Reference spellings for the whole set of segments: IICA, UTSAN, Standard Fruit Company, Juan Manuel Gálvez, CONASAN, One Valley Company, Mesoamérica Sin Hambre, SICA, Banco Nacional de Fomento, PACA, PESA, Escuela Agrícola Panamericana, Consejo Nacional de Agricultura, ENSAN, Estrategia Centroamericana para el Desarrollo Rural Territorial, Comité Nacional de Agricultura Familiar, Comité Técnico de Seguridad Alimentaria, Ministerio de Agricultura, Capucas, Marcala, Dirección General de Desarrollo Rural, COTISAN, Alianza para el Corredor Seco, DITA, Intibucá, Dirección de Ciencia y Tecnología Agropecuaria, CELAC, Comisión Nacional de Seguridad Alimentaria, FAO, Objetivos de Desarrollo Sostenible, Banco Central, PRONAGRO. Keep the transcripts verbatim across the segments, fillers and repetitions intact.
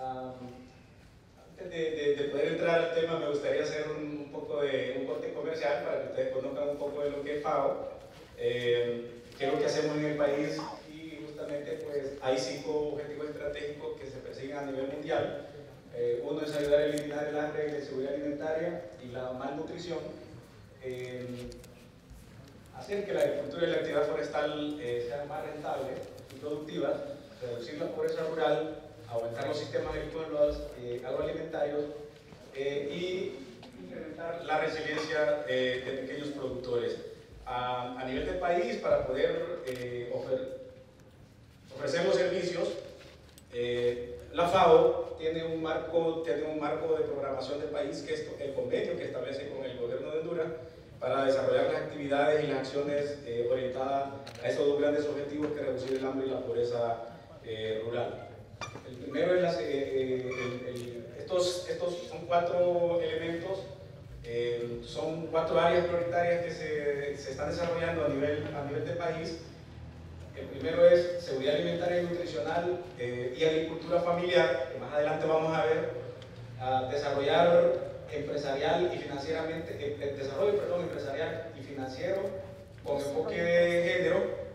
Um, antes de, de, de poder entrar al tema, me gustaría hacer un, un poco de un corte comercial para que ustedes conozcan un poco de lo que es FAO, eh, qué es lo que hacemos en el país y justamente pues hay cinco objetivos estratégicos que se persiguen a nivel mundial. Eh, uno es ayudar a eliminar el hambre y la inseguridad alimentaria y la malnutrición, eh, hacer que la agricultura y la actividad forestal eh, sean más rentables y productivas, reducir la pobreza rural, aumentar los sistemas agrícolas, eh, agroalimentarios eh, y incrementar la resiliencia eh, de pequeños productores. A, a nivel del país, para poder eh, ofre, ofrecer los servicios, eh, la FAO tiene un, marco, tiene un marco de programación del país, que es el convenio que establece con el gobierno de Honduras para desarrollar las actividades y las acciones eh, orientadas a esos dos grandes objetivos, que es reducir el hambre y la pobreza eh, rural. El primero es las, eh, el, el, estos, estos son cuatro elementos, eh, son cuatro áreas prioritarias que se, se están desarrollando a nivel, a nivel del país. El primero es seguridad alimentaria y nutricional eh, y agricultura familiar, que más adelante vamos a ver, a desarrollar empresarial y financieramente, el, el desarrollo perdón, empresarial y financiero con enfoque de género.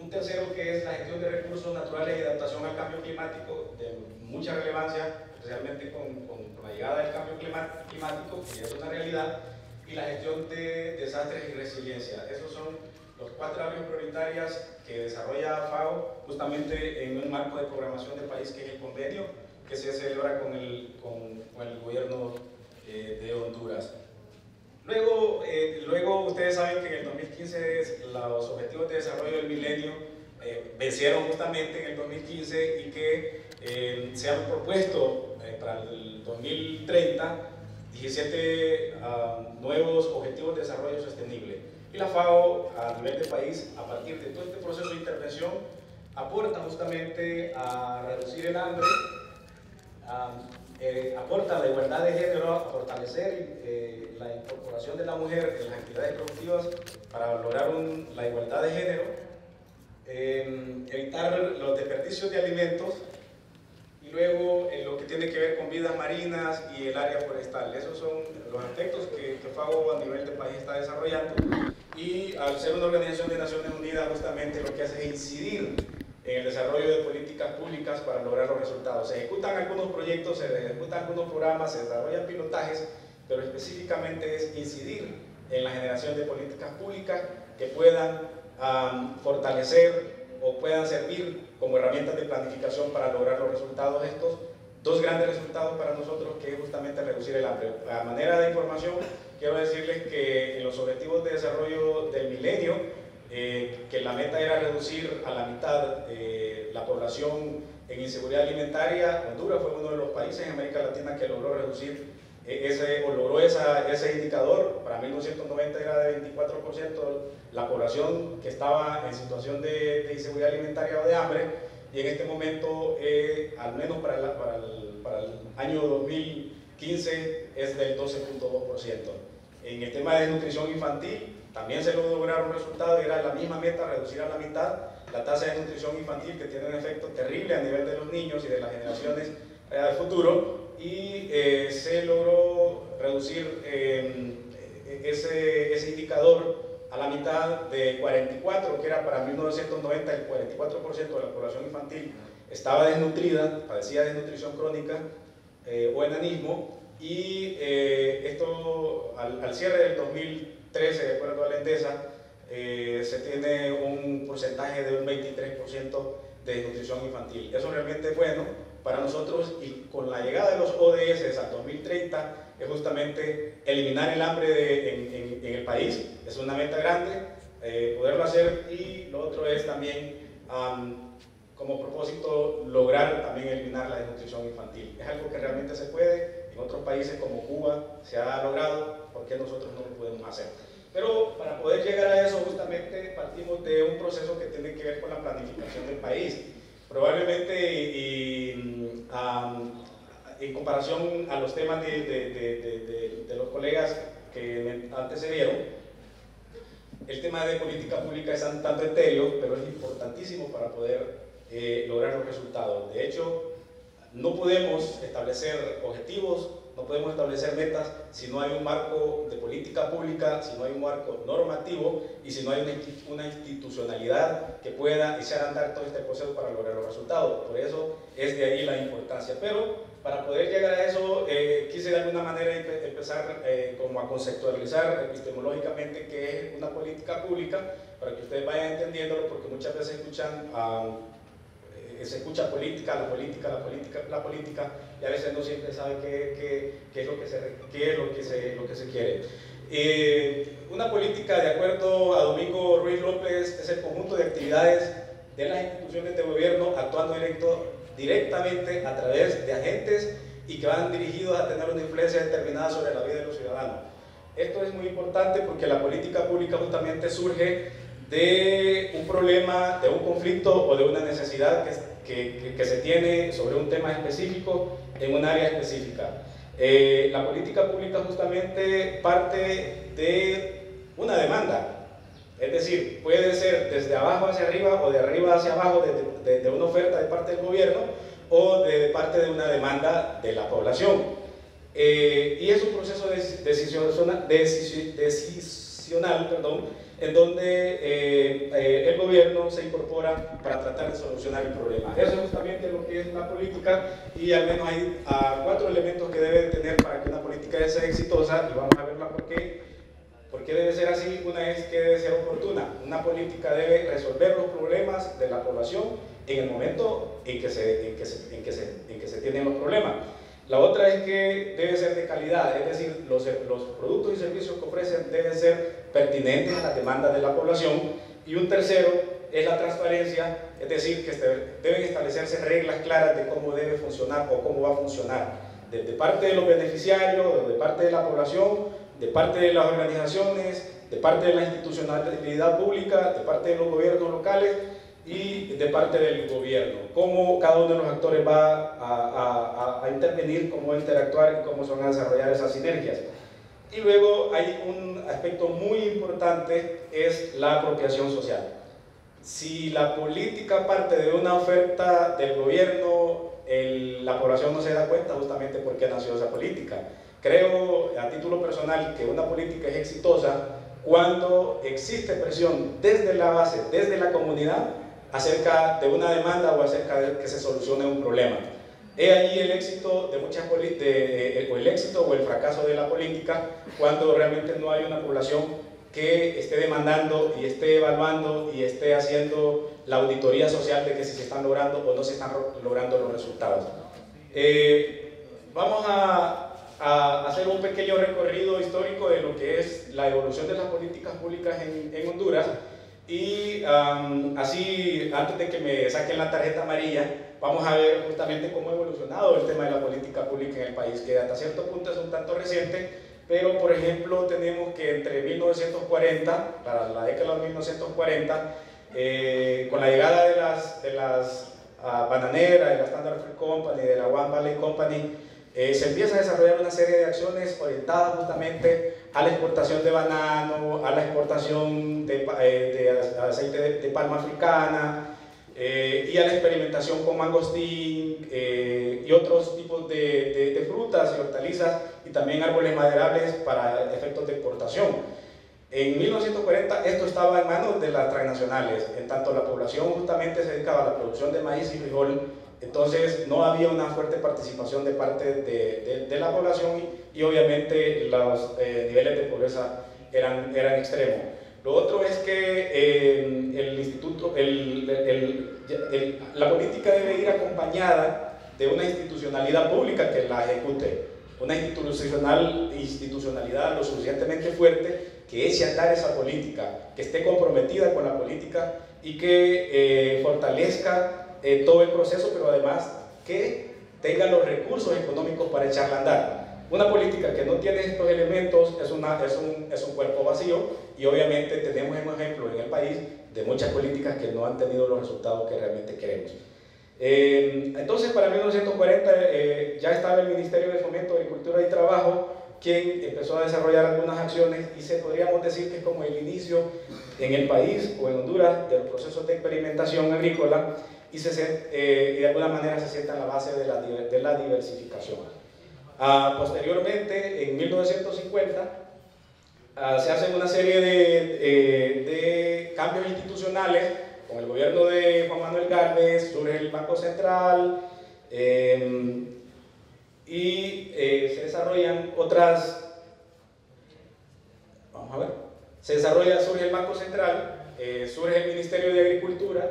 Un tercero que es la gestión de recursos naturales y adaptación al cambio climático, de mucha relevancia, especialmente con, con, con la llegada del cambio climático, que ya es una realidad, y la gestión de desastres y resiliencia. Esos son los cuatro áreas prioritarias que desarrolla FAO justamente en un marco de programación del país, que es el convenio que se celebra con el, con, con el gobierno eh, de Honduras. Luego, eh, luego, ustedes saben que en el dos mil quince los Objetivos de Desarrollo del Milenio eh, vencieron justamente en el dos mil quince y que eh, se han propuesto eh, para el dos mil treinta diecisiete uh, nuevos Objetivos de Desarrollo Sostenible. Y la FAO, a nivel del país, a partir de todo este proceso de intervención, aporta justamente a reducir el hambre, a, eh, aporta la igualdad de género, a fortalecer eh, la incorporación de la mujer en las actividades productivas para lograr un, la igualdad de género, eh, evitar los desperdicios de alimentos y luego en lo que tiene que ver con vidas marinas y el área forestal. Esos son los aspectos que, que FAO a nivel del país está desarrollando, y al ser una organización de Naciones Unidas justamente lo que hace es incidir en el desarrollo de políticas públicas para lograr los resultados. Se ejecutan algunos proyectos, se ejecutan algunos programas, se desarrollan pilotajes, pero específicamente es incidir en la generación de políticas públicas que puedan um, fortalecer o puedan servir como herramientas de planificación para lograr los resultados, estos dos grandes resultados para nosotros, que es justamente reducir el hambre. A manera de información, quiero decirles que en los Objetivos de Desarrollo del Milenio, eh, que la meta era reducir a la mitad eh, la población en inseguridad alimentaria. Honduras fue uno de los países en América Latina que logró reducir Ese, o logró esa, ese indicador. Para mil novecientos noventa era de veinticuatro por ciento la población que estaba en situación de, de inseguridad alimentaria o de hambre, y en este momento, eh, al menos para, la, para, el, para el año dos mil quince, es del doce punto dos por ciento. En el tema de nutrición infantil también se logró lograr un resultado, era la misma meta, reducir a la mitad la tasa de nutrición infantil, que tiene un efecto terrible a nivel de los niños y de las generaciones eh, del futuro. Y eh, se logró reducir eh, ese, ese indicador a la mitad de cuarenta y cuatro, que era para mil novecientos noventa el cuarenta y cuatro por ciento de la población infantil estaba desnutrida, padecía desnutrición crónica eh, o enanismo, y eh, esto al, al cierre del dos mil trece, de acuerdo a la Endesa, eh, se tiene un porcentaje de un veintitrés por ciento de desnutrición infantil. Eso realmente es bueno para nosotros, y con la llegada de los O D S al dos mil treinta es justamente eliminar el hambre de, en, en, en el país. Es una meta grande, eh, poderlo hacer, y lo otro es también um, como propósito lograr también eliminar la desnutrición infantil. Es algo que realmente se puede, en otros países como Cuba se ha logrado, porque nosotros no lo podemos hacer. Pero para poder llegar a eso justamente partimos de un proceso que tiene que ver con la planificación del país. Probablemente y, y, um, en comparación a los temas de, de, de, de, de, de los colegas que me antecedieron, el tema de política pública es un tanto etéreo, pero es importantísimo para poder eh, lograr los resultados. De hecho, no podemos establecer objetivos, no podemos establecer metas si no hay un marco de política pública, si no hay un marco normativo y si no hay una institucionalidad que pueda echar a andar todo este proceso para lograr los resultados. Por eso es de ahí la importancia. Pero para poder llegar a eso, eh, quise de alguna manera empezar eh, como a conceptualizar epistemológicamente qué es una política pública, para que ustedes vayan entendiéndolo, porque muchas veces escuchan a... Um, se escucha política, la política, la política, la política, y a veces no siempre sabe qué, qué, qué es lo que se, qué es lo que se, lo que se quiere. Eh, una política, de acuerdo a Domingo Ruiz López, es el conjunto de actividades de las instituciones de gobierno actuando directo, directamente a través de agentes y que van dirigidos a tener una influencia determinada sobre la vida de los ciudadanos. Esto es muy importante porque la política pública justamente surge de un problema, de un conflicto o de una necesidad que, que, que se tiene sobre un tema específico en un área específica. Eh, la política pública justamente parte de una demanda, es decir, puede ser desde abajo hacia arriba o de arriba hacia abajo, de, de, de una oferta de parte del gobierno o de parte de una demanda de la población. Eh, y es un proceso de decisional, decisional perdón, en donde eh, eh, el gobierno se incorpora para tratar de solucionar el problema. Eso es justamente lo que es la política, y al menos hay a, cuatro elementos que debe tener para que una política sea exitosa, y vamos a verla por qué, por qué debe ser así. Una es que debe ser oportuna. Una política debe resolver los problemas de la población en el momento en que se, en que se, en que se, en que se tienen los problemas. La otra es que debe ser de calidad, es decir, los, los productos y servicios que ofrecen deben ser pertinentes a las demandas de la población. Y un tercero es la transparencia, es decir, que deben establecerse reglas claras de cómo debe funcionar o cómo va a funcionar, desde parte de los beneficiarios, de parte de la población, de parte de las organizaciones, de parte de la institucionalidad pública, de parte de los gobiernos locales y de parte del gobierno, cómo cada uno de los actores va a, a, a intervenir, cómo interactuar y cómo se van a desarrollar esas sinergias. Y luego hay un aspecto muy importante, es la apropiación social. Si la política parte de una oferta del gobierno, el, la población no se da cuenta justamente por qué nació esa política. Creo, a título personal, que una política es exitosa cuando existe presión desde la base, desde la comunidad, acerca de una demanda o acerca de que se solucione un problema. He ahí el éxito, de muchas de, de, de, o el éxito o el fracaso de la política, cuando realmente no hay una población que esté demandando y esté evaluando y esté haciendo la auditoría social de que si se están logrando o no se están logrando los resultados. Eh, vamos a... a hacer un pequeño recorrido histórico de lo que es la evolución de las políticas públicas en, en Honduras, y um, así, antes de que me saquen la tarjeta amarilla, vamos a ver justamente cómo ha evolucionado el tema de la política pública en el país, que hasta cierto punto es un tanto reciente, pero por ejemplo tenemos que entre mil novecientos cuarenta, para la década de mil novecientos cuarenta, eh, con la llegada de las, de las uh, bananeras, de la Standard Fruit Company, de la One Valley Company, Eh, se empieza a desarrollar una serie de acciones orientadas justamente a la exportación de banano, a la exportación de, eh, de aceite de, de palma africana, eh, y a la experimentación con mangostín eh, y otros tipos de, de, de frutas y hortalizas, y también árboles maderables para efectos de exportación. En mil novecientos cuarenta esto estaba en manos de las transnacionales, en tanto la población justamente se dedicaba a la producción de maíz y frijol. Entonces no había una fuerte participación de parte de, de, de la población, y, y obviamente los eh, niveles de pobreza eran, eran extremos. Lo otro es que eh, el instituto, el, el, el, el, la política debe ir acompañada de una institucionalidad pública que la ejecute, una institucional, institucionalidad lo suficientemente fuerte que eche a andar esa política, que esté comprometida con la política y que eh, fortalezca Eh, todo el proceso, pero además que tenga los recursos económicos para echarla a andar. Una política que no tiene estos elementos es, una, es, un, es un cuerpo vacío, y obviamente tenemos un ejemplo en el país de muchas políticas que no han tenido los resultados que realmente queremos. Eh, entonces para mil novecientos cuarenta eh, ya estaba el Ministerio de Fomento, Agricultura y Trabajo, quien empezó a desarrollar algunas acciones, y se podríamos decir que es como el inicio en el país o en Honduras de los procesos de experimentación agrícola, y, se, eh, y de alguna manera se sienta en la base de la, de la diversificación. Ah, posteriormente, en mil novecientos cincuenta, ah, se hacen una serie de, eh, de cambios institucionales. Con el gobierno de Juan Manuel Gálvez surge el Banco Central, eh, y eh, se desarrollan otras... Vamos a ver. Se desarrolla, surge el Banco Central, eh, surge el Ministerio de Agricultura,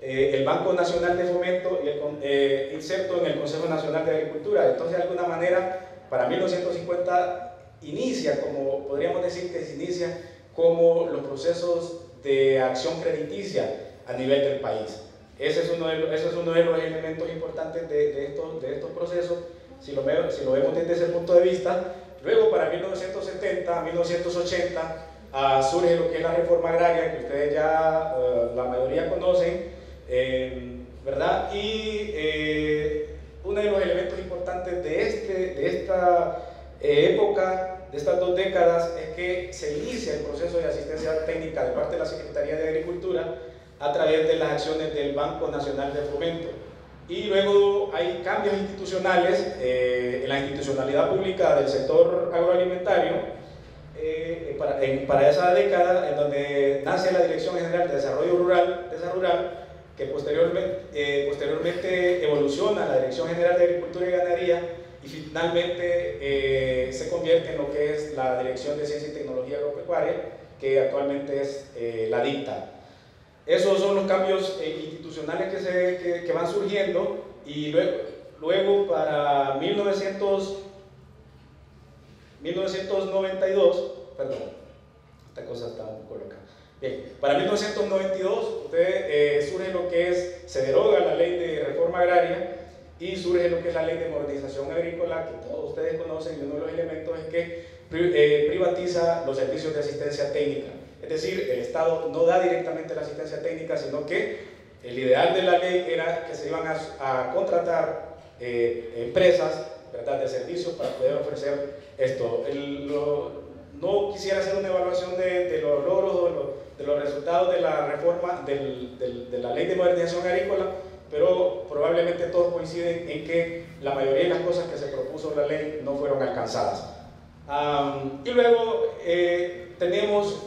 eh, el Banco Nacional de Fomento y el eh, inserto en el Consejo Nacional de Agricultura. Entonces, de alguna manera, para mil novecientos cincuenta inicia, como podríamos decir que se inicia, como los procesos de acción crediticia a nivel del país. Ese es uno de los, ese es uno de los elementos importantes de, de, estos, de estos procesos, si lo, si lo vemos desde ese punto de vista. Luego, para mil novecientos setenta, mil novecientos ochenta, uh, surge lo que es la reforma agraria, que ustedes ya uh, la mayoría conocen, eh, ¿verdad? Y eh, uno de los elementos importantes de, este, de esta eh, época, de estas dos décadas, es que se inicia el proceso de asistencia técnica de parte de la Secretaría de Agricultura a través de las acciones del Banco Nacional de Fomento. Y luego hay cambios institucionales eh, en la institucionalidad pública del sector agroalimentario eh, para, en, para esa década, en donde nace la Dirección General de Desarrollo Rural, Rural que posteriormente, eh, posteriormente evoluciona a la Dirección General de Agricultura y Ganadería, y finalmente eh, se convierte en lo que es la Dirección de Ciencia y Tecnología Agropecuaria, que actualmente es eh, la DITA. Esos son los cambios eh, institucionales que, se, que, que van surgiendo, y luego, luego para mil novecientos noventa y dos, perdón, esta cosa está un poco loca. Bien, para mil novecientos noventa y dos usted, eh, surge lo que es, se deroga la ley de reforma agraria y surge lo que es la ley de modernización agrícola, que todos ustedes conocen, y uno de los elementos es que pri, eh, privatiza los servicios de asistencia técnica. Es decir, el Estado no da directamente la asistencia técnica, sino que el ideal de la ley era que se iban a, a contratar eh, empresas, ¿verdad?, de servicios para poder ofrecer esto. El, lo, no quisiera hacer una evaluación de, de los logros, de los, de los resultados de la reforma, del, del, de la ley de modernización agrícola, pero probablemente todos coinciden en que la mayoría de las cosas que se propuso en la ley no fueron alcanzadas. Um, y luego eh, tenemos...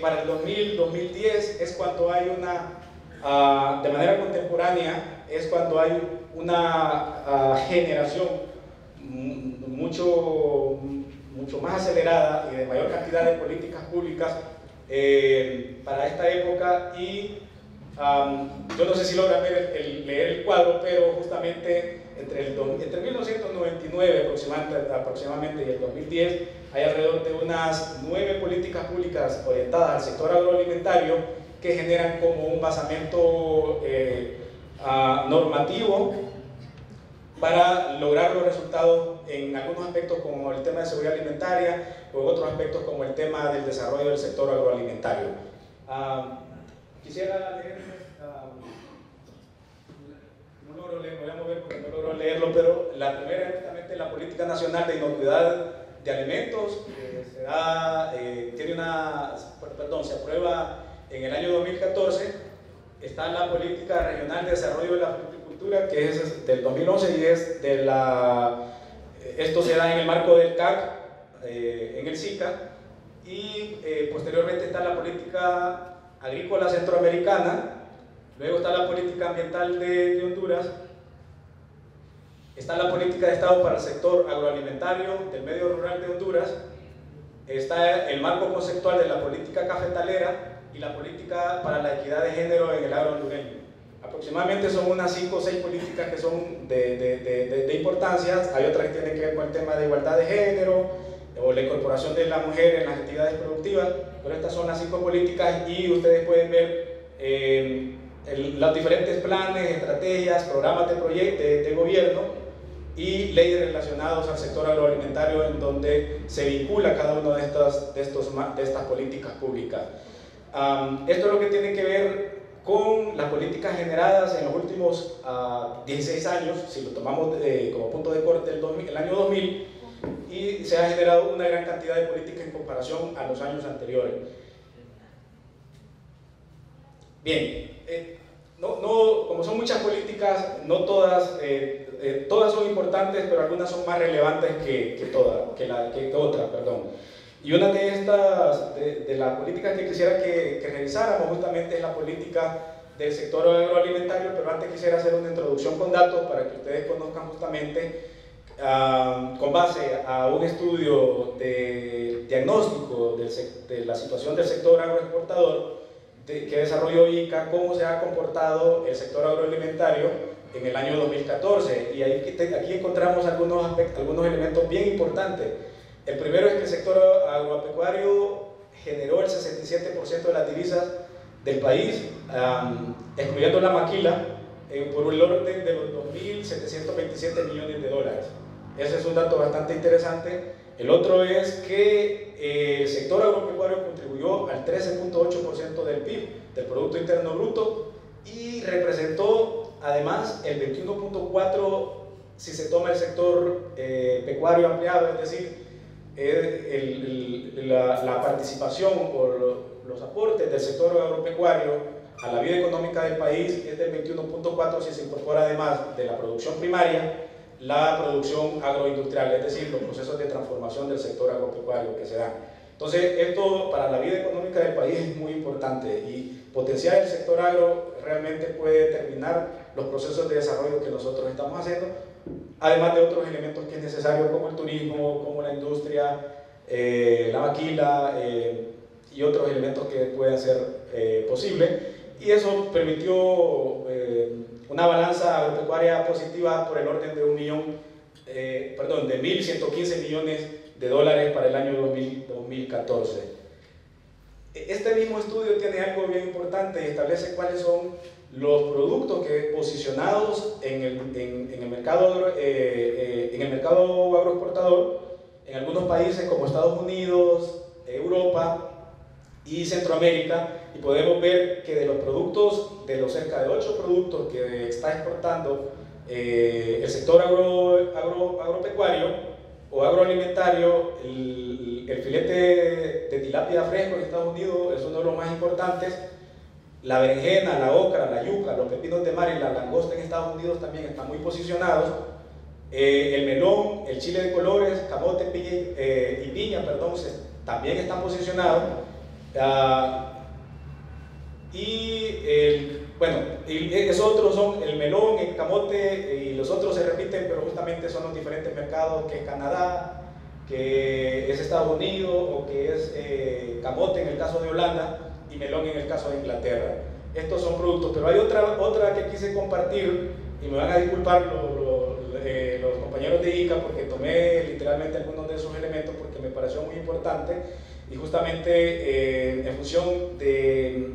Para el dos mil, dos mil diez es cuando hay una, uh, de manera contemporánea, es cuando hay una uh, generación mucho, mucho más acelerada y de mayor cantidad de políticas públicas eh, para esta época. Y um, yo no sé si logran ver el, el, leer el cuadro, pero justamente entre, el, entre mil novecientos noventa y nueve aproximadamente, aproximadamente y el dos mil diez, hay alrededor de unas nueve políticas públicas orientadas al sector agroalimentario que generan como un basamento eh, uh, normativo para lograr los resultados en algunos aspectos como el tema de seguridad alimentaria o en otros aspectos como el tema del desarrollo del sector agroalimentario. Uh, quisiera leer, uh, no logro leer, voy a mover porque no logro leerlo, pero la primera es justamente la Política Nacional de Inocuidad de Alimentos, que se, da, eh, tiene una, perdón, se aprueba en el año dos mil catorce. Está la Política Regional de Desarrollo de la Agricultura, que es del dos mil once y es de la... Esto se da en el marco del C A C, eh, en el SICA. Y eh, posteriormente está la Política Agrícola Centroamericana, luego está la Política Ambiental de, de Honduras, está la Política de Estado para el sector agroalimentario del medio rural de Honduras, está el marco conceptual de la política cafetalera y la política para la equidad de género en el agro hondureño. Aproximadamente son unas cinco o seis políticas que son de, de, de, de, de importancia. Hay otras que tienen que ver con el tema de igualdad de género o la incorporación de la mujer en las actividades productivas, pero estas son las cinco políticas, y ustedes pueden ver eh, el, los diferentes planes, estrategias, programas de, proyecto, de, de gobierno y leyes relacionados al sector agroalimentario, en donde se vincula cada una de estas, de estos, de estas políticas públicas. Um, esto es lo que tiene que ver con las políticas generadas en los últimos uh, dieciséis años, si lo tomamos de, como punto de corte el, dos mil, el año dos mil, y se ha generado una gran cantidad de políticas en comparación a los años anteriores. Bien, eh, No, no, como son muchas políticas, no todas, eh, eh, todas son importantes, pero algunas son más relevantes que, que, toda, que, la, que otras, perdón. Y una de estas, de, de las políticas que quisiera que, que revisáramos justamente es la política del sector agroalimentario, pero antes quisiera hacer una introducción con datos para que ustedes conozcan justamente, uh, con base a un estudio de diagnóstico de, de la situación del sector agroexportador, que desarrolló I I C A, cómo se ha comportado el sector agroalimentario en el año dos mil catorce, y ahí, aquí encontramos algunos, aspectos, algunos elementos bien importantes. El primero es que el sector agropecuario generó el sesenta y siete por ciento de las divisas del país, um, excluyendo la maquila, eh, por un orden de los dos mil setecientos veintisiete millones de dólares. Ese es un dato bastante interesante. El otro es que eh, el sector agropecuario contribuyó al trece punto ocho por ciento del P I B, del Producto Interno Bruto, y representó además el veintiuno punto cuatro por ciento si se toma el sector eh, pecuario ampliado, es decir, eh, el, el, la, la participación o los aportes del sector agropecuario a la vida económica del país es del veintiuno punto cuatro por ciento si se incorpora además de la producción primaria, la producción agroindustrial, es decir, los procesos de transformación del sector agropecuario que se dan. Entonces, esto para la vida económica del país es muy importante, y potenciar el sector agro realmente puede determinar los procesos de desarrollo que nosotros estamos haciendo, además de otros elementos que es necesario, como el turismo, como la industria, eh, la maquila eh, y otros elementos que pueden ser eh, posibles. Y eso permitió eh, una balanza agropecuaria positiva por el orden de un millón, eh, perdón, de mil ciento quince millones de dólares para el año dos mil catorce. Este mismo estudio tiene algo bien importante y establece cuáles son los productos que posicionados en el, en, en el mercado eh, eh, en el mercado agroexportador en algunos países como Estados Unidos, Europa y Centroamérica, y podemos ver que de los productos, de los cerca de ocho productos que está exportando eh, el sector agro, agro, agropecuario o agroalimentario, el, el filete de, de tilapia fresco en Estados Unidos es uno de los más importantes, la berenjena, la okra, la yuca, los pepinos de mar y la langosta en Estados Unidos también están muy posicionados, eh, el melón, el chile de colores, camote piña, eh, y piña perdón, se, también están posicionados. Uh, y el, bueno, esos otros son el melón, el camote y los otros se repiten, pero justamente son los diferentes mercados, que es Canadá, que es Estados Unidos o que es eh, camote en el caso de Holanda y melón en el caso de Inglaterra. Estos son productos, pero hay otra, otra que quise compartir y me van a disculpar los, los, eh, los compañeros de I I C A porque tomé literalmente algunos de esos elementos porque me pareció muy importante. Y justamente eh, en función de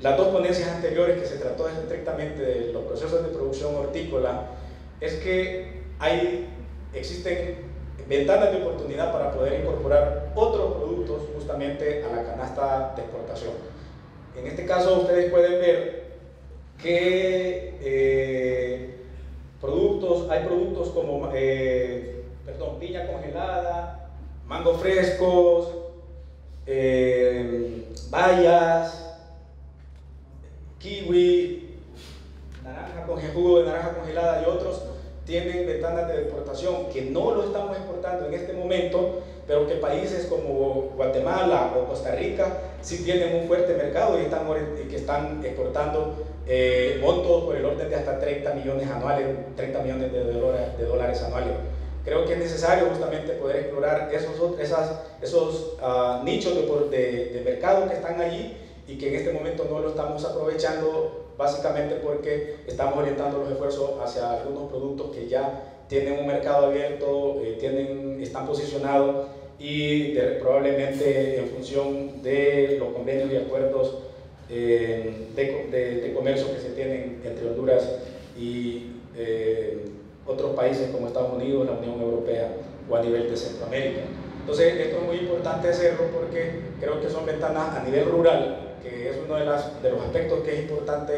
las dos ponencias anteriores que se trató estrictamente de los procesos de producción hortícola, es que hay, existen ventanas de oportunidad para poder incorporar otros productos justamente a la canasta de exportación. En este caso ustedes pueden ver que eh, productos, hay productos como eh, perdón, piña congelada, mangos frescos, Eh, bayas, kiwi, naranja con jugo de naranja congelada y otros tienen ventanas de exportación que no lo estamos exportando en este momento, pero que países como Guatemala o Costa Rica sí tienen un fuerte mercado y están, que están exportando eh, montos por el orden de hasta treinta millones anuales, treinta millones de dólares, de dólares anuales. Creo que es necesario justamente poder explorar esos, esas, esos uh, nichos de, de, de mercado que están allí y que en este momento no lo estamos aprovechando, básicamente porque estamos orientando los esfuerzos hacia algunos productos que ya tienen un mercado abierto, eh, tienen, están posicionados y de, probablemente en función de los convenios y acuerdos eh, de, de, de comercio que se tienen entre Honduras y eh, otros países como Estados Unidos, la Unión Europea o a nivel de Centroamérica. Entonces, esto es muy importante hacerlo porque creo que son ventanas a nivel rural, que es uno de, las, de los aspectos que es importante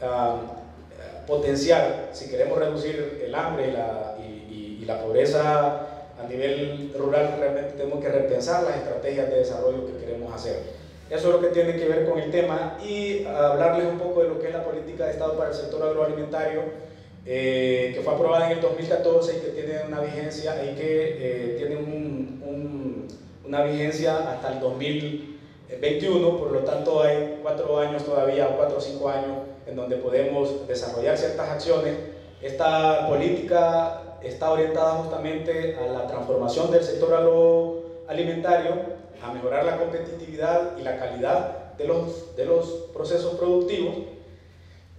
uh, potenciar si queremos reducir el hambre y la, y, y, y la pobreza a nivel rural. Realmente tenemos que repensar las estrategias de desarrollo que queremos hacer. Eso es lo que tiene que ver con el tema, y hablarles un poco de lo que es la política de Estado para el sector agroalimentario, eh, que fue aprobada en el dos mil catorce y que tiene una vigencia, y que eh, tiene un, un, una vigencia hasta el dos mil veintiuno, por lo tanto hay cuatro años todavía, cuatro o cinco años, en donde podemos desarrollar ciertas acciones. Esta política está orientada justamente a la transformación del sector agroalimentario, a mejorar la competitividad y la calidad de los, de los procesos productivos,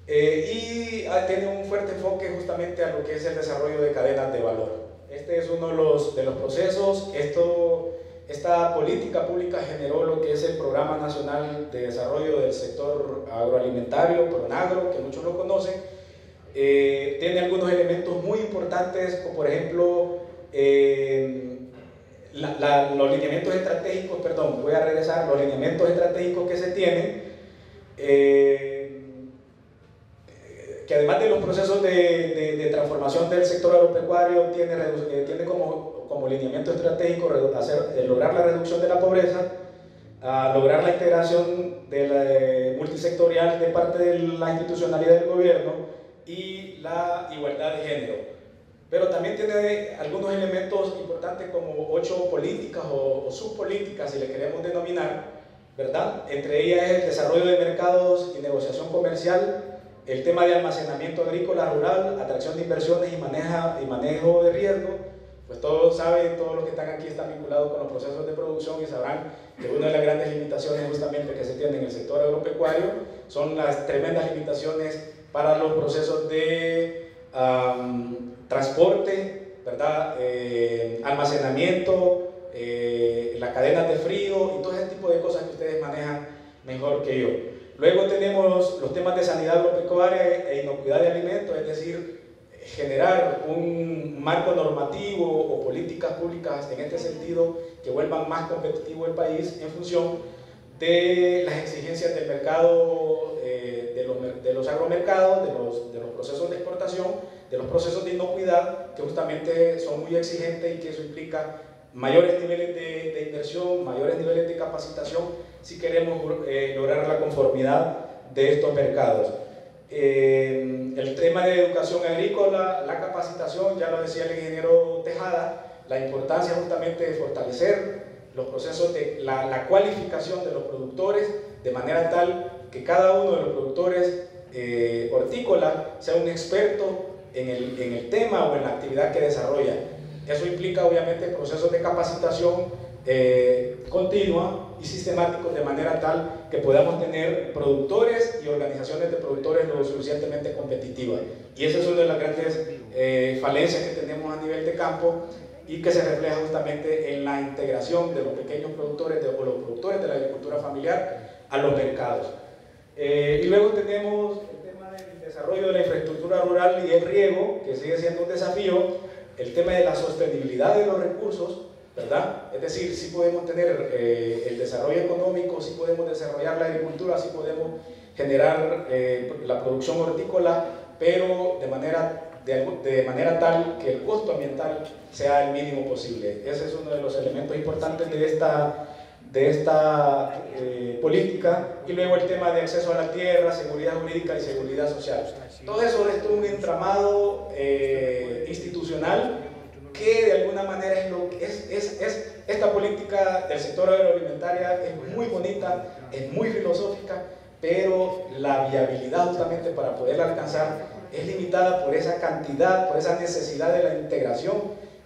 eh, y ha tenido un fuerte enfoque justamente a lo que es el desarrollo de cadenas de valor. Este es uno de los, de los procesos. Esto, esta política pública generó lo que es el Programa Nacional de Desarrollo del Sector Agroalimentario, PRONAGRO, que muchos lo conocen. Eh, tiene algunos elementos muy importantes, como por ejemplo eh, La, la, los lineamientos estratégicos, perdón, voy a regresar, los lineamientos estratégicos que se tienen, eh, que además de los procesos de, de, de transformación del sector agropecuario, tiene, tiene como, como lineamiento estratégico hacer, lograr la reducción de la pobreza, a lograr la integración de la, de multisectorial de parte de la institucionalidad del gobierno y la igualdad de género. Pero también tiene algunos elementos importantes, como ocho políticas o, o subpolíticas, si le queremos denominar, ¿verdad? Entre ellas es el desarrollo de mercados y negociación comercial, el tema de almacenamiento agrícola rural, atracción de inversiones y, maneja, y manejo de riesgo. Pues todos saben, todos los que están aquí están vinculados con los procesos de producción y sabrán que una de las grandes limitaciones justamente que se tiene en el sector agropecuario son las tremendas limitaciones para los procesos de Um, transporte, ¿verdad? Eh, almacenamiento, eh, las cadenas de frío y todo ese tipo de cosas que ustedes manejan mejor que yo. Luego tenemos los temas de sanidad agropecuaria e inocuidad de alimentos, es decir, generar un marco normativo o políticas públicas en este sentido que vuelvan más competitivo el país en función de las exigencias del mercado, eh, de, los, de los agromercados, de los, de los procesos de exportación, de los procesos de inocuidad, que justamente son muy exigentes y que eso implica mayores niveles de, de inversión, mayores niveles de capacitación, si queremos eh, lograr la conformidad de estos mercados. Eh, el tema de educación agrícola, la capacitación, ya lo decía el ingeniero Tejada, la importancia justamente de fortalecer los procesos de la, la cualificación de los productores, de manera tal que cada uno de los productores eh, hortícola sea un experto En el, en el tema o en la actividad que desarrolla. Eso implica obviamente procesos de capacitación eh, continua y sistemáticos, de manera tal que podamos tener productores y organizaciones de productores lo suficientemente competitivas. Y esa es una de las grandes eh, falencias que tenemos a nivel de campo y que se refleja justamente en la integración de los pequeños productores de, o los productores de la agricultura familiar a los mercados. Eh, y luego tenemos desarrollo de la infraestructura rural y el riego, que sigue siendo un desafío, el tema de la sostenibilidad de los recursos, ¿verdad? Es decir, si sí podemos tener eh, el desarrollo económico, si sí podemos desarrollar la agricultura, si sí podemos generar eh, la producción hortícola, pero de manera, de, de manera tal que el costo ambiental sea el mínimo posible. Ese es uno de los elementos importantes de esta de esta eh, política. Y luego el tema de acceso a la tierra, seguridad jurídica y seguridad social. Todo eso es un entramado eh, institucional que de alguna manera es lo que es, es, es esta política del sector agroalimentaria. Es muy bonita, es muy filosófica, pero la viabilidad justamente para poderla alcanzar es limitada por esa cantidad, por esa necesidad de la integración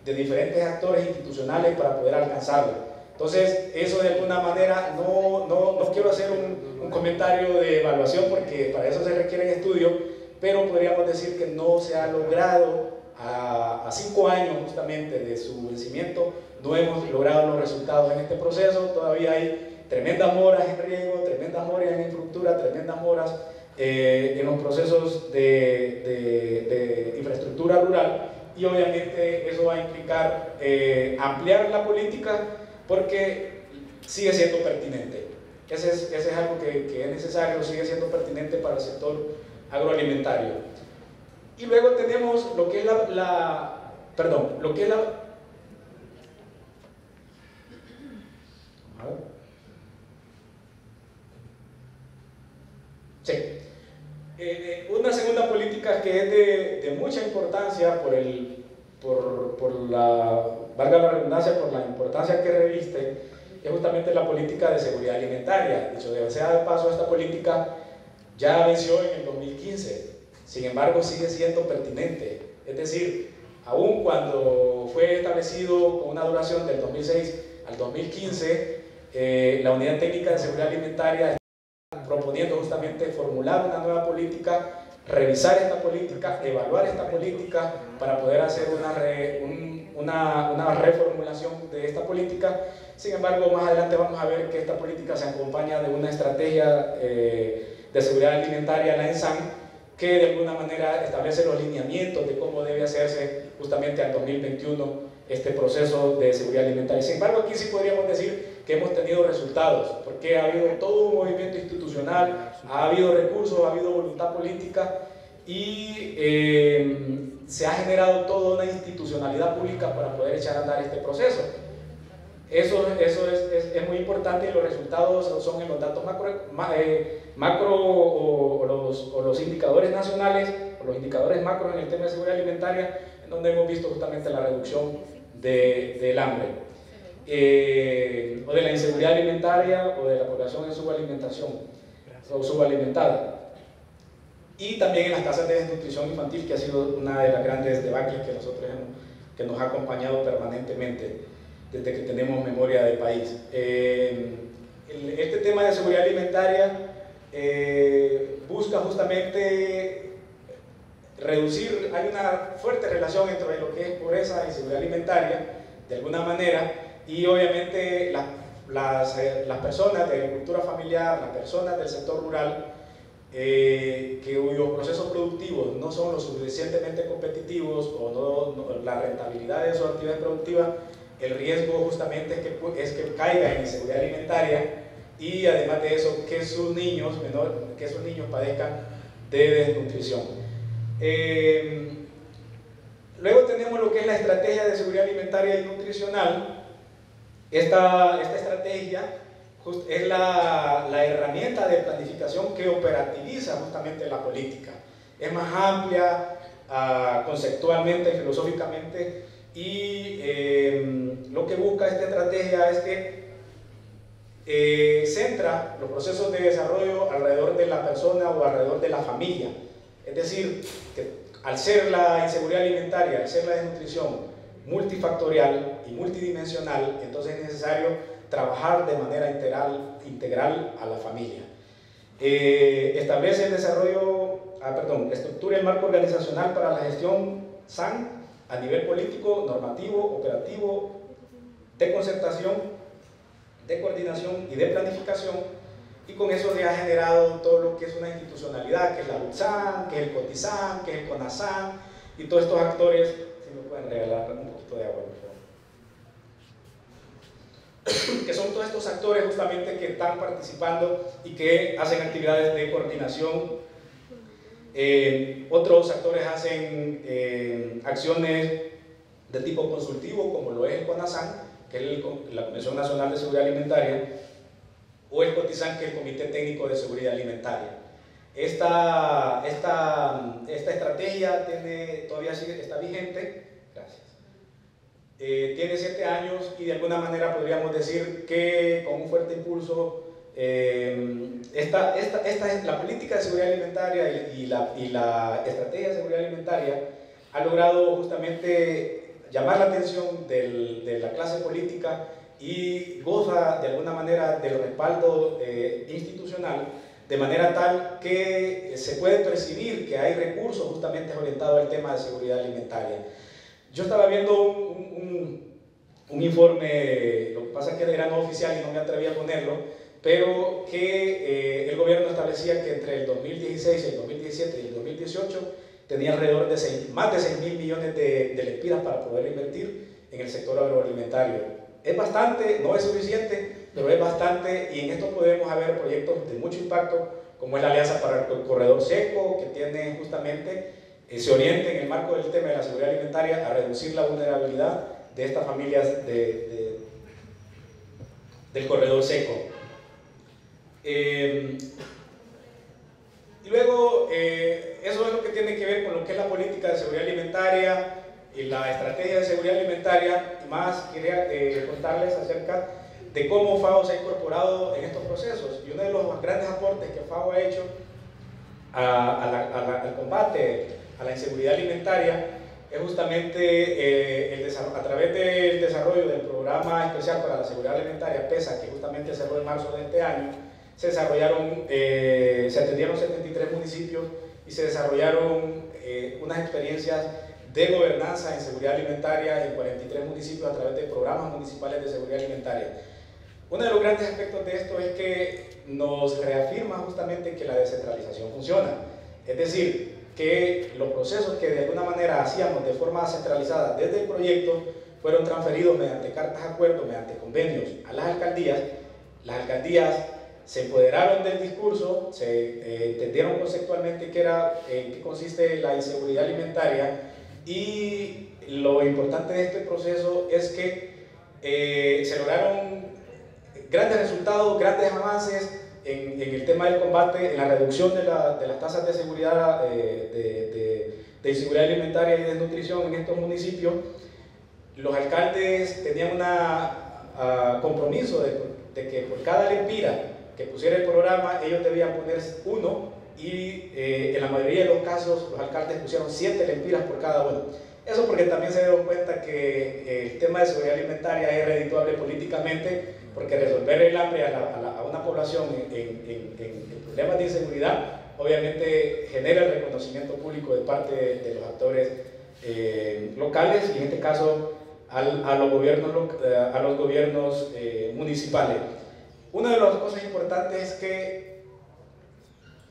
de diferentes actores institucionales para poder alcanzarla. Entonces, eso de alguna manera, no, no, no quiero hacer un, un comentario de evaluación porque para eso se requieren estudios, pero podríamos decir que no se ha logrado, a, a cinco años justamente de su vencimiento, no hemos logrado los resultados en este proceso. Todavía hay tremendas moras en riego, tremendas moras en infraestructura, tremendas moras eh, en los procesos de, de, de infraestructura rural, y obviamente eso va a implicar eh, ampliar la política, porque sigue siendo pertinente. Ese es, ese es algo que, que es necesario, sigue siendo pertinente para el sector agroalimentario. Y luego tenemos lo que es la, la perdón, lo que es la Sí. Eh, eh, una segunda política que es de, de mucha importancia por el, por, por la, valga la redundancia, por la importancia que reviste, es justamente la política de seguridad alimentaria. Dicho sea de paso, esta política ya venció en el dos mil quince, sin embargo sigue siendo pertinente, es decir, aun cuando fue establecido con una duración del dos mil seis al dos mil quince, eh, la Unidad Técnica de Seguridad Alimentaria está proponiendo justamente formular una nueva política, revisar esta política, evaluar esta política para poder hacer una, re, un, una, una reformulación de esta política. Sin embargo, más adelante vamos a ver que esta política se acompaña de una estrategia eh, de seguridad alimentaria, la ENSAN, que de alguna manera establece los lineamientos de cómo debe hacerse justamente al dos mil veintiuno este proceso de seguridad alimentaria. Sin embargo, aquí sí podríamos decir que hemos tenido resultados, porque ha habido todo un movimiento institucional, ha habido recursos, ha habido voluntad política y eh, se ha generado toda una institucionalidad pública para poder echar a andar este proceso. Eso, eso es, es, es muy importante y los resultados son en los datos macro, macro o, o, los, o los indicadores nacionales, o los indicadores macro en el tema de seguridad alimentaria, en donde hemos visto justamente la reducción de, del hambre, eh, o de la inseguridad alimentaria, o de la población en subalimentación o subalimentada. Y también en las tasas de desnutrición infantil, que ha sido una de las grandes debacles que nosotros hemos, que nos ha acompañado permanentemente desde que tenemos memoria de país. Eh, el, este tema de seguridad alimentaria eh, busca justamente reducir, hay una fuerte relación entre lo que es pobreza y seguridad alimentaria, de alguna manera, y obviamente la, las, eh, las personas de agricultura familiar, las personas del sector rural, eh, que cuyos procesos productivos no son lo suficientemente competitivos o no, no, la rentabilidad de su actividad productiva, el riesgo justamente es que, es que caiga en inseguridad alimentaria y además de eso que sus niños, menor, que sus niños padezcan de desnutrición. Eh, luego tenemos lo que es la estrategia de seguridad alimentaria y nutricional. Esta, esta estrategia just, es la, la herramienta de planificación que operativiza justamente la política. Es más amplia uh, conceptualmente, filosóficamente, y eh, lo que busca esta estrategia es que eh, centra los procesos de desarrollo alrededor de la persona o alrededor de la familia. Es decir, que al ser la inseguridad alimentaria, al ser la desnutrición multifactorial y multidimensional, entonces es necesario trabajar de manera integral, integral a la familia. Eh, establece el desarrollo, ah, perdón, estructura el marco organizacional para la gestión SAN a nivel político, normativo, operativo, de concertación, de coordinación y de planificación, y con eso se ha generado todo lo que es una institucionalidad, que es la UTSAN, que es el COTISAN, que es el CONASAN, y todos estos actores. Si me pueden regalar un poquito de agua, por favor. Que son todos estos actores justamente que están participando y que hacen actividades de coordinación. Eh, otros actores hacen eh, acciones de tipo consultivo, como lo es el CONASAN, que es el, la Comisión Nacional de Seguridad Alimentaria, o el COTISAN, que es el Comité Técnico de Seguridad Alimentaria. Esta, esta, esta estrategia tiene, todavía sigue, está vigente, gracias. Eh, tiene siete años y de alguna manera podríamos decir que con un fuerte impulso Eh, esta, esta, esta, la política de seguridad alimentaria y, y, la, y la estrategia de seguridad alimentaria ha logrado justamente llamar la atención del, de la clase política y goza de alguna manera del respaldo eh, institucional, de manera tal que se puede percibir que hay recursos justamente orientados al tema de seguridad alimentaria. Yo estaba viendo un, un, un informe, lo que pasa es que era no oficial y no me atreví a ponerlo, pero que eh, el gobierno establecía que entre el dos mil dieciséis, el dos mil diecisiete y el dos mil dieciocho tenía alrededor de seis, más de seis mil millones de, de lempiras para poder invertir en el sector agroalimentario. Es bastante, no es suficiente, pero es bastante, y en esto podemos haber proyectos de mucho impacto, como es la Alianza para el Corredor Seco, que tiene justamente, eh, se orienta en el marco del tema de la seguridad alimentaria a reducir la vulnerabilidad de estas familias de, de, del Corredor Seco. Eh, Y luego, eh, eso es lo que tiene que ver con lo que es la política de seguridad alimentaria y la estrategia de seguridad alimentaria. Más quería eh, contarles acerca de cómo FAO se ha incorporado en estos procesos. Y uno de los más grandes aportes que FAO ha hecho a, a la, a la, al combate a la inseguridad alimentaria es justamente eh, el a través del desarrollo del Programa Especial para la Seguridad Alimentaria, PESA, que justamente cerró en marzo de este año. Se desarrollaron, eh, se atendieron setenta y tres municipios y se desarrollaron eh, unas experiencias de gobernanza en seguridad alimentaria en cuarenta y tres municipios a través de programas municipales de seguridad alimentaria. Uno de los grandes aspectos de esto es que nos reafirma justamente que la descentralización funciona, es decir, que los procesos que de alguna manera hacíamos de forma centralizada desde el proyecto fueron transferidos mediante cartas de acuerdo, mediante convenios a las alcaldías. Las alcaldías se empoderaron del discurso, se eh, entendieron conceptualmente qué era, en qué consiste la inseguridad alimentaria. Y lo importante de este proceso es que eh, se lograron grandes resultados, grandes avances en, en el tema del combate, en la reducción de, la, de las tasas de seguridad, eh, de, de, de inseguridad alimentaria y desnutrición en estos municipios. Los alcaldes tenían un compromiso de, de que por cada lempira que pusiera el programa, ellos debían poner uno. Y eh, en la mayoría de los casos los alcaldes pusieron siete lempiras por cada uno. Eso porque también se dieron cuenta que eh, el tema de seguridad alimentaria es redituable políticamente, porque resolver el hambre a, la, a, la, a una población en, en, en, en problemas de inseguridad obviamente genera el reconocimiento público de parte de, de los actores eh, locales, y en este caso al, a los gobiernos, a los gobiernos eh, municipales. Una de las cosas importantes es que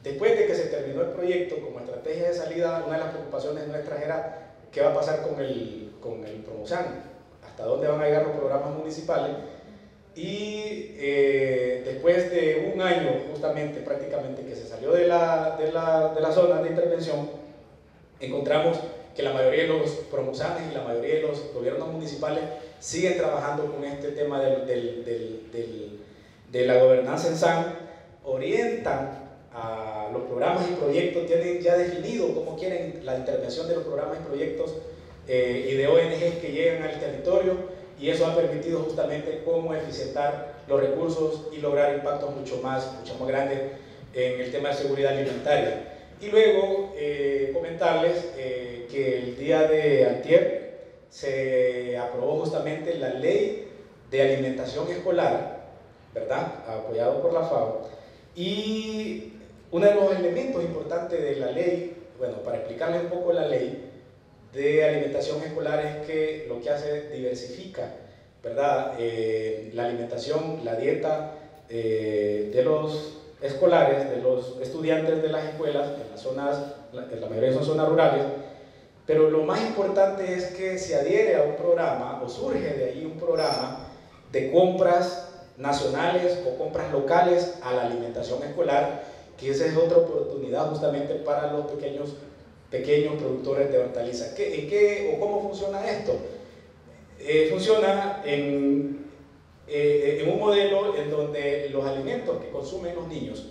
después de que se terminó el proyecto, como estrategia de salida, una de las preocupaciones nuestras era qué va a pasar con el, con el Promozán, hasta dónde van a llegar los programas municipales. Y eh, después de un año, justamente, prácticamente, que se salió de la, de la, de la zona de intervención, encontramos que la mayoría de los Promozanes y la mayoría de los gobiernos municipales siguen trabajando con este tema del, del, del, del, de la gobernanza ENSAN, orientan a los programas y proyectos, tienen ya definido cómo quieren la intervención de los programas y proyectos eh, y de O N Ges que llegan al territorio, y eso ha permitido justamente cómo eficientar los recursos y lograr impactos mucho más, mucho más grandes en el tema de seguridad alimentaria. Y luego eh, comentarles eh, que el día de antier se aprobó justamente la Ley de Alimentación Escolar, ¿verdad?, apoyado por la FAO. Y uno de los elementos importantes de la ley, bueno, para explicarles un poco la Ley de Alimentación Escolar, es que lo que hace es diversifica, ¿verdad?, eh, la alimentación, la dieta eh, de los escolares, de los estudiantes de las escuelas, en las zonas, en la mayoría son zonas rurales, pero lo más importante es que se adhiere a un programa, o surge de ahí un programa de compras nacionales o compras locales a la alimentación escolar, que esa es otra oportunidad justamente para los pequeños, pequeños productores de hortalizas. ¿Qué, en qué, o ¿Cómo funciona esto? Eh, funciona en, eh, en un modelo en donde los alimentos que consumen los niños,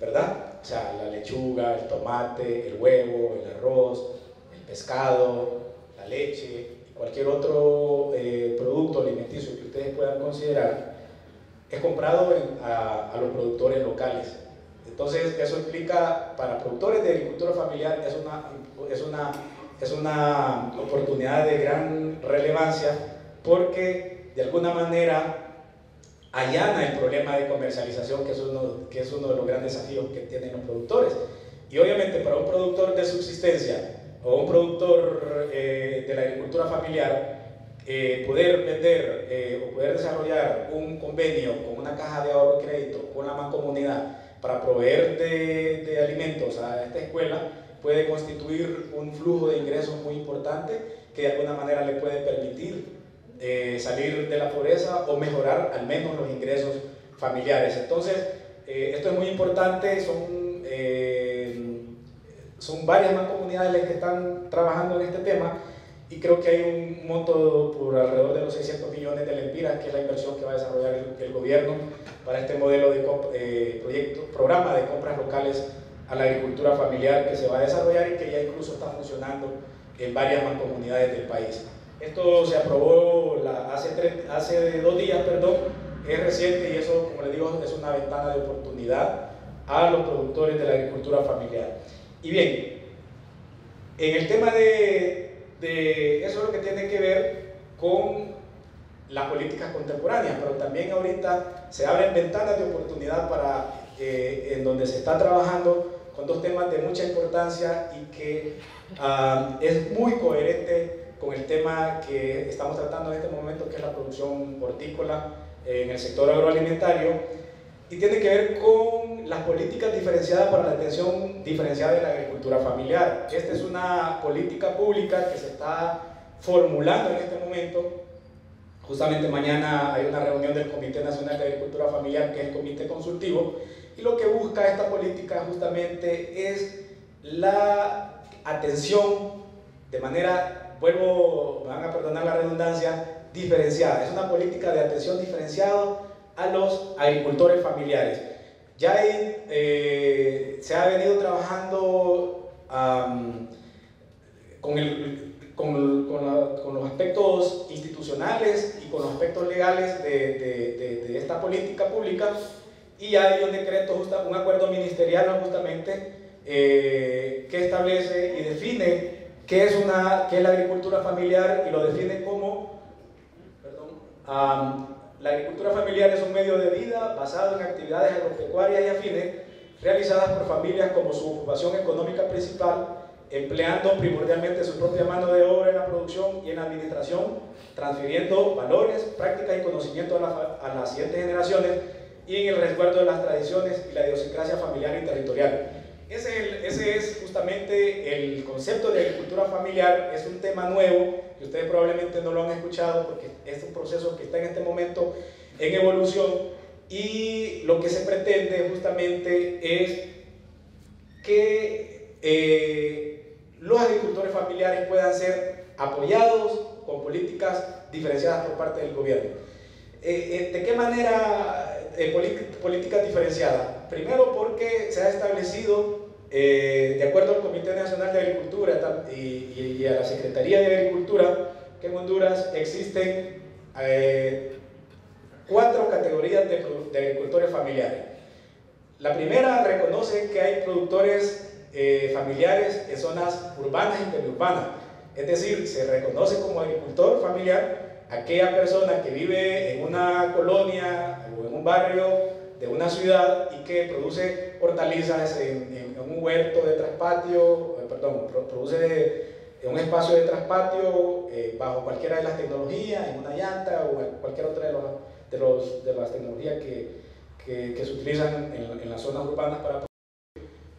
¿verdad?, o sea, la lechuga, el tomate, el huevo, el arroz, el pescado, la leche, cualquier otro eh, producto alimenticio que ustedes puedan considerar, es comprado en, a, a los productores locales. Entonces eso implica, para productores de agricultura familiar, es una, es una, es una oportunidad de gran relevancia, porque de alguna manera allana el problema de comercialización, que es uno, que es uno de los grandes desafíos que tienen los productores. Y obviamente para un productor de subsistencia o un productor eh, de la agricultura familiar, Eh, poder vender eh, o poder desarrollar un convenio con una caja de ahorro y crédito, con la mancomunidad, para proveer de, de alimentos a esta escuela, puede constituir un flujo de ingresos muy importante que de alguna manera le puede permitir eh, salir de la pobreza o mejorar al menos los ingresos familiares. Entonces, eh, esto es muy importante, son, eh, son varias mancomunidades las que están trabajando en este tema. Y creo que hay un monto por alrededor de los seiscientos millones de lempiras, que es la inversión que va a desarrollar el, el gobierno para este modelo de eh, proyecto, programa de compras locales a la agricultura familiar que se va a desarrollar y que ya incluso está funcionando en varias mancomunidades del país. Esto se aprobó la, hace, tres, hace dos días, perdón, es reciente y eso, como les digo, es una ventana de oportunidad a los productores de la agricultura familiar. Y bien, en el tema de, de eso es lo que tiene que ver con las políticas contemporáneas, pero también ahorita se abren ventanas de oportunidad para, eh, en donde se está trabajando con dos temas de mucha importancia y que uh, es muy coherente con el tema que estamos tratando en este momento, que es la producción hortícola eh, en el sector agroalimentario, y tiene que ver con las políticas diferenciadas para la atención diferenciada de la agricultura familiar. Esta es una política pública que se está formulando en este momento. Justamente mañana hay una reunión del Comité Nacional de Agricultura Familiar, que es el comité consultivo, y lo que busca esta política justamente es la atención de manera, vuelvo, me van a perdonar la redundancia, diferenciada. Es una política de atención diferenciada a los agricultores familiares. Ya hay, eh, se ha venido trabajando um, con el... Con, con, la, con los aspectos institucionales y con los aspectos legales de, de, de, de esta política pública, y hay un decreto, justa, un acuerdo ministerial justamente eh, que establece y define qué es, una, qué es la agricultura familiar, y lo define como perdón, um, la agricultura familiar es un medio de vida basado en actividades agropecuarias y afines realizadas por familias como su ocupación económica principal, empleando primordialmente su propia mano de obra en la producción y en la administración, transfiriendo valores, prácticas y conocimiento a, la, a las siguientes generaciones, y en el resguardo de las tradiciones y la idiosincrasia familiar y territorial. Ese es, el, ese es justamente el concepto de agricultura familiar. Es un tema nuevo que ustedes probablemente no lo han escuchado porque es un proceso que está en este momento en evolución, y lo que se pretende justamente es que Eh, los agricultores familiares puedan ser apoyados con políticas diferenciadas por parte del gobierno. Eh, eh, ¿De qué manera eh, políticas diferenciadas? Primero, porque se ha establecido, eh, de acuerdo al Comité Nacional de Agricultura y, y, y a la Secretaría de Agricultura, que en Honduras existen eh, cuatro categorías de, de agricultores familiares. La primera reconoce que hay productores Eh, familiares en zonas urbanas y periurbanas, es decir, se reconoce como agricultor familiar aquella persona que vive en una colonia o en un barrio de una ciudad y que produce hortalizas en, en, en un huerto de traspatio, perdón, produce en un espacio de traspatio eh, bajo cualquiera de las tecnologías, en una llanta o en cualquier otra de, los, de, los, de las tecnologías que, que, que se utilizan en, en las zonas urbanas para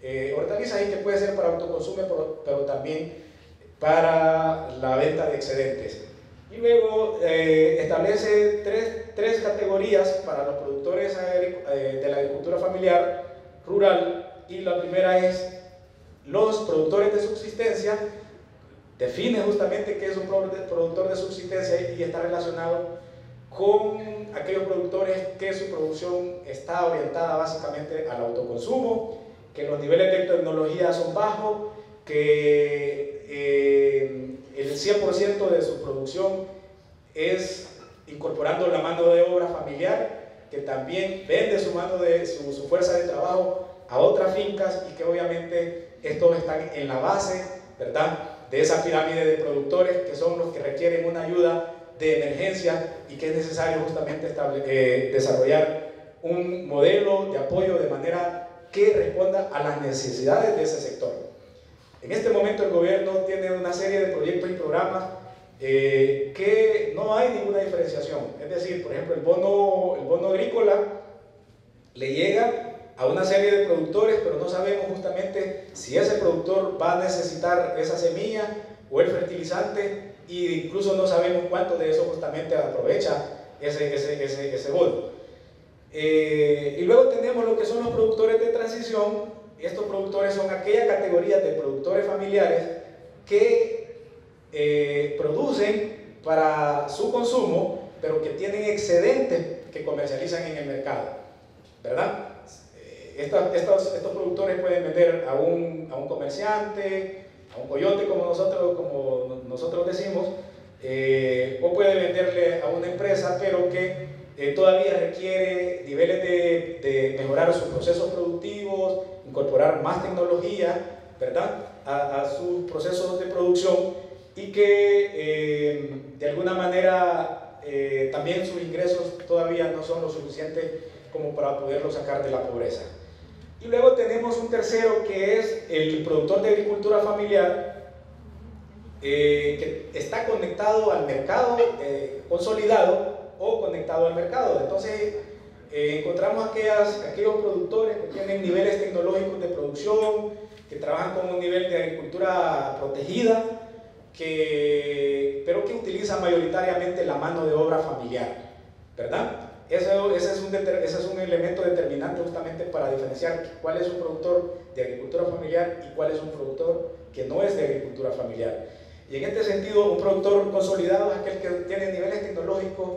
Eh, hortalizas, y que puede ser para autoconsumo, pero, pero también para la venta de excedentes. Y luego eh, establece tres, tres categorías para los productores eh, de la agricultura familiar rural, y la primera es los productores de subsistencia. Define justamente qué es un productor de subsistencia y está relacionado con aquellos productores que su producción está orientada básicamente al autoconsumo, que los niveles de tecnología son bajos, que eh, el cien por ciento de su producción es incorporando la mano de obra familiar, que también vende su, mano de, su, su fuerza de trabajo a otras fincas, y que obviamente estos están en la base, ¿verdad?, de esa pirámide de productores que son los que requieren una ayuda de emergencia, y que es necesario justamente estable, eh, desarrollar un modelo de apoyo de manera que responda a las necesidades de ese sector. En este momento el gobierno tiene una serie de proyectos y programas eh, que no hay ninguna diferenciación. Es decir, por ejemplo, el bono, el bono agrícola le llega a una serie de productores, pero no sabemos justamente si ese productor va a necesitar esa semilla o el fertilizante, e incluso no sabemos cuánto de eso justamente aprovecha ese, ese, ese, ese bono. Eh, y luego tenemos lo que son los productores de transición. Estos productores son aquella categoría de productores familiares que eh, producen para su consumo, pero que tienen excedentes que comercializan en el mercado, ¿verdad? Eh, Estos, estos, estos productores pueden vender a un, a un comerciante, a un coyote, como nosotros, como nosotros decimos, eh, o puede venderle a una empresa, pero que eh, todavía requiere niveles de, de mejorar sus procesos productivos, incorporar más tecnología, ¿verdad?, a, a sus procesos de producción, y que eh, de alguna manera eh, también sus ingresos todavía no son lo suficiente como para poderlo sacar de la pobreza. Y luego tenemos un tercero, que es el productor de agricultura familiar, eh, que está conectado al mercado, eh, consolidado o conectado al mercado. Entonces eh, encontramos aquellas, aquellos productores que tienen niveles tecnológicos de producción, que trabajan con un nivel de agricultura protegida, que, pero que utilizan mayoritariamente la mano de obra familiar, ¿verdad? Eso, ese, es un, ese es un elemento determinante justamente para diferenciar cuál es un productor de agricultura familiar y cuál es un productor que no es de agricultura familiar. Y en este sentido, un productor consolidado es aquel que tiene niveles tecnológicos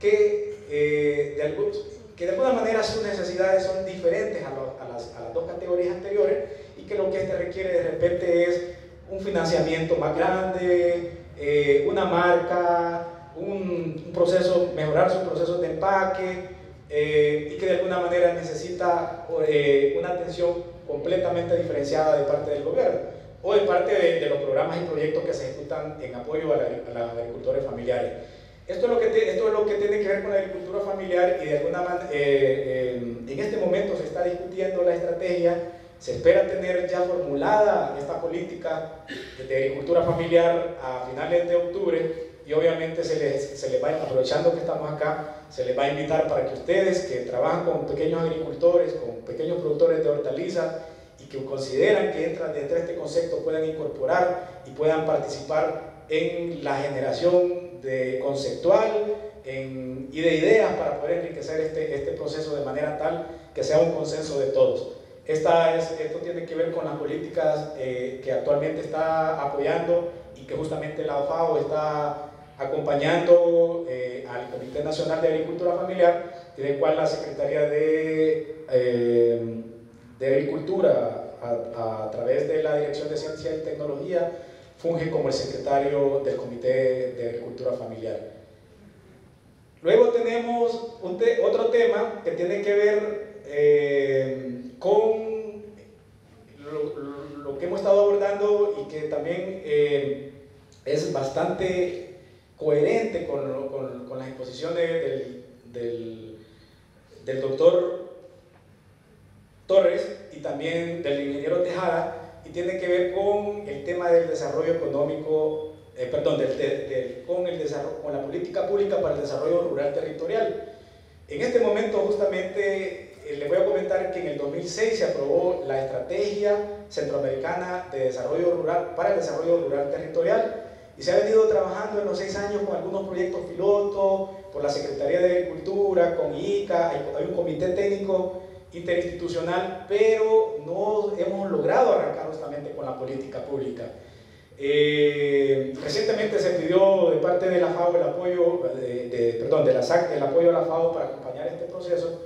que, eh, de, algún, que de alguna manera sus necesidades son diferentes a, lo, a, las, a las dos categorías anteriores, y que lo que este requiere de repente es un financiamiento más grande, eh, una marca, un proceso, mejorar sus procesos de empaque, eh, y que de alguna manera necesita eh, una atención completamente diferenciada de parte del gobierno o de parte de, de los programas y proyectos que se ejecutan en apoyo a, la, a los agricultores familiares. Esto es, lo que te, esto es lo que tiene que ver con la agricultura familiar, y de alguna manera eh, eh, en este momento se está discutiendo la estrategia. Se espera tener ya formulada esta política de agricultura familiar a finales de octubre, y obviamente se les, se les va, aprovechando que estamos acá, se les va a invitar para que ustedes que trabajan con pequeños agricultores, con pequeños productores de hortalizas, y que consideran que entran dentro de este concepto, puedan incorporar y puedan participar en la generación de conceptual en, y de ideas para poder enriquecer este, este proceso de manera tal que sea un consenso de todos. Esta es, esto tiene que ver con las políticas eh, que actualmente está apoyando y que justamente la F A O está acompañando eh, al Comité Nacional de Agricultura Familiar, y del cual la Secretaría de, eh, de Agricultura, a, a través de la Dirección de Ciencia y Tecnología, funge como el secretario del Comité de Agricultura Familiar. Luego tenemos un te- otro tema que tiene que ver eh, con lo, lo que hemos estado abordando, y que también eh, es bastante coherente con, lo, con, con las exposiciones del, del, del doctor Torres y también del ingeniero Tejada, y tiene que ver con el tema del desarrollo económico, eh, perdón, del, del, del, con, el desarrollo, con la política pública para el desarrollo rural territorial. En este momento justamente les voy a comentar que en el dos mil seis se aprobó la Estrategia Centroamericana de Desarrollo Rural para el Desarrollo Rural Territorial, y se ha venido trabajando en los seis años con algunos proyectos pilotos, por la Secretaría de Agricultura, con I I C A, hay un comité técnico interinstitucional, pero no hemos logrado arrancar justamente con la política pública. Eh, recientemente se pidió de parte de la F A O el apoyo, de, de, perdón, de la C A C, el apoyo a la F A O para acompañar este proceso.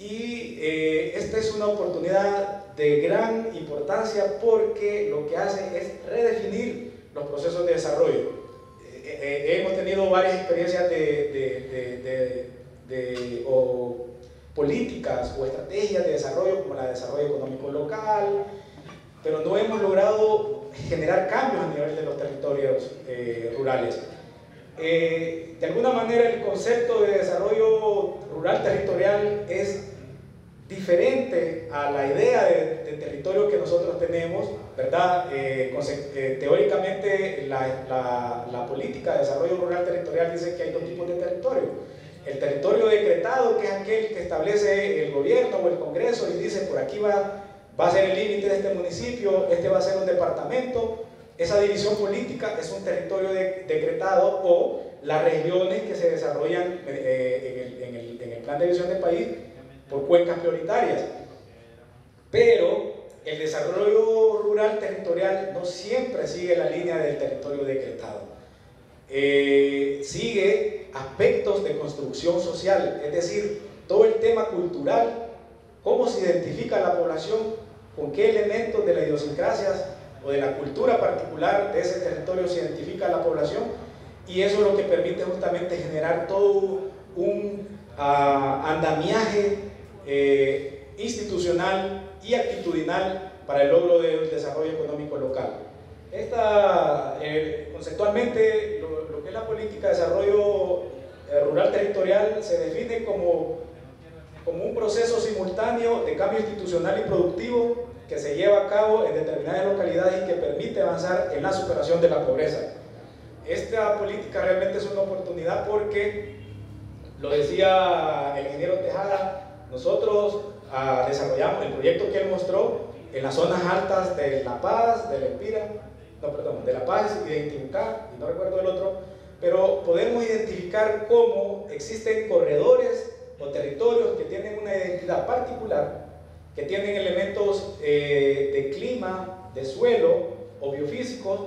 Y eh, esta es una oportunidad de gran importancia, porque lo que hace es redefinir los procesos de desarrollo. Eh, eh, hemos tenido varias experiencias de, de, de, de, de o políticas o estrategias de desarrollo, como la de desarrollo económico local, pero no hemos logrado generar cambios a nivel de los territorios eh, rurales. Eh, de alguna manera el concepto de desarrollo rural territorial es diferente a la idea de, de territorio que nosotros tenemos, ¿verdad? Eh, eh, teóricamente la, la, la política de desarrollo rural territorial dice que hay dos tipos de territorio: el territorio decretado, que es aquel que establece el gobierno o el Congreso y dice por aquí va, va a ser el límite de este municipio, este va a ser un departamento. Esa división política es un territorio de, decretado, o las regiones que se desarrollan eh, en, el, en, el, en el plan de visión del país por cuencas prioritarias. Pero el desarrollo rural territorial no siempre sigue la línea del territorio decretado. Eh, sigue aspectos de construcción social, es decir, todo el tema cultural, cómo se identifica la población, con qué elementos de las idiosincrasias o de la cultura particular de ese territorio se identifica la población, y eso es lo que permite justamente generar todo un uh, andamiaje eh, institucional y actitudinal para el logro del desarrollo económico local. Esta, eh, conceptualmente, lo, lo que es la política de desarrollo eh, rural territorial se define como, como un proceso simultáneo de cambio institucional y productivo que se lleva a cabo en determinadas localidades y que permite avanzar en la superación de la pobreza. Esta política realmente es una oportunidad porque, lo decía el ingeniero Tejada, nosotros ah, desarrollamos el proyecto que él mostró en las zonas altas de La Paz, de La Espira, no, perdón, de La Paz y de Intibucá, y no recuerdo el otro, pero podemos identificar cómo existen corredores o territorios que tienen una identidad particular, que tienen elementos eh, de clima, de suelo o biofísicos.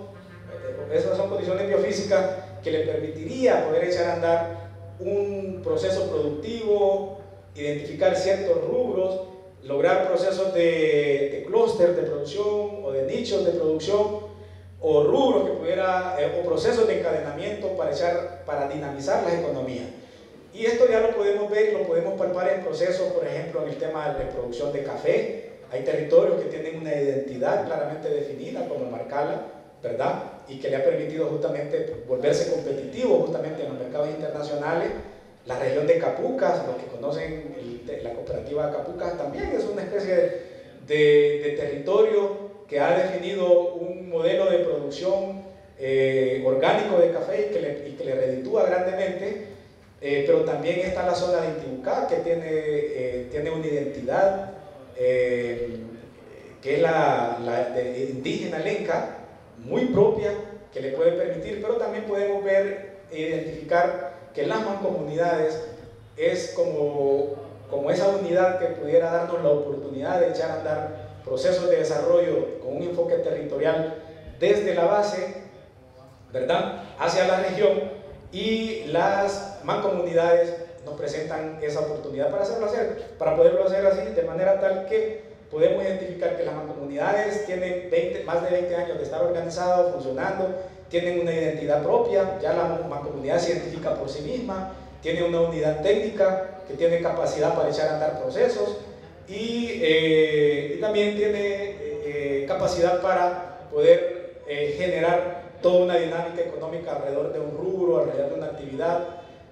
Esas son condiciones biofísicas que le permitiría poder echar a andar un proceso productivo, identificar ciertos rubros, lograr procesos de, de clúster de producción o de nichos de producción, o rubros que pudiera, eh, o procesos de encadenamiento para, echar, para dinamizar las economías. Y esto ya lo podemos ver y lo podemos palpar en procesos, por ejemplo, en el tema de producción de café. Hay territorios que tienen una identidad claramente definida, como Marcala, ¿verdad?, y que le ha permitido justamente volverse competitivo justamente en los mercados internacionales. La región de Capucas, los que conocen el, la cooperativa de Capucas, también es una especie de, de territorio que ha definido un modelo de producción eh, orgánico de café y que le, y que le reditúa grandemente, eh, pero también está la zona de Intibucá, que tiene, eh, tiene una identidad eh, que es la, la de indígena lenca, muy propia, que le puede permitir, pero también podemos ver e identificar que las mancomunidades es como, como esa unidad que pudiera darnos la oportunidad de echar a andar procesos de desarrollo con un enfoque territorial desde la base, ¿verdad?, hacia la región, y las mancomunidades nos presentan esa oportunidad para hacerlo hacer, para poderlo hacer así, de manera tal que podemos identificar que las mancomunidades tienen veinte, más de veinte años de estar organizadas, funcionando, tienen una identidad propia, ya la mancomunidad se identifica por sí misma, tiene una unidad técnica que tiene capacidad para echar a andar procesos y, eh, y también tiene eh, capacidad para poder eh, generar toda una dinámica económica alrededor de un rubro, alrededor de una actividad,